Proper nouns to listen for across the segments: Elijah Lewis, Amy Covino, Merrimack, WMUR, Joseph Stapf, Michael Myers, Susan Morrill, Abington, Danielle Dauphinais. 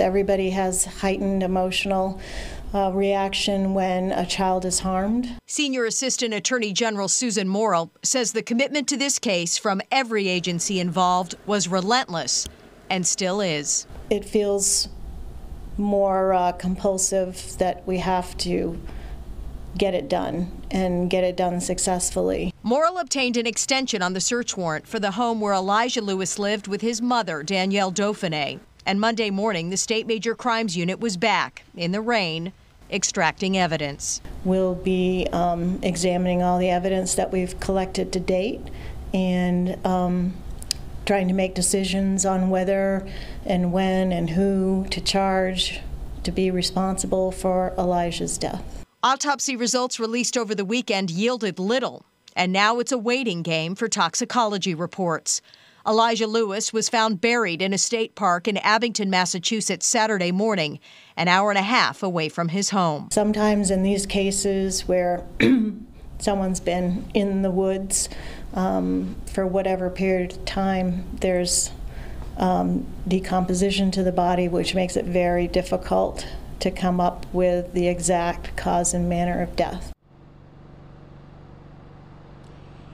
Everybody has heightened emotional reaction when a child is harmed. Senior Assistant Attorney General Susan Morrill says the commitment to this case from every agency involved was relentless and still is. It feels more compulsive that we have to get it done and get it done successfully. Morrill obtained an extension on the search warrant for the home where Elijah Lewis lived with his mother, Danielle Dauphinais. And Monday morning, the State Major Crimes Unit was back in the rain, extracting evidence. We'll be examining all the evidence that we've collected to date and trying to make decisions on whether and when and who to charge to be responsible for Elijah's death. Autopsy results released over the weekend yielded little, and now it's a waiting game for toxicology reports. Elijah Lewis was found buried in a state park in Abington, Massachusetts, Saturday morning, an hour and a half away from his home. Sometimes in these cases where someone's been in the woods for whatever period of time, there's decomposition to the body, which makes it very difficult to come up with the exact cause and manner of death.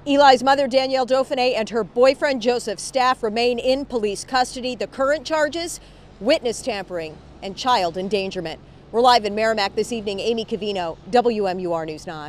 Eli's mother, Danielle Dauphinais, and her boyfriend, Joseph Stapf, remain in police custody. The current charges, witness tampering and child endangerment. We're live in Merrimack this evening. Amy Covino, WMUR News 9.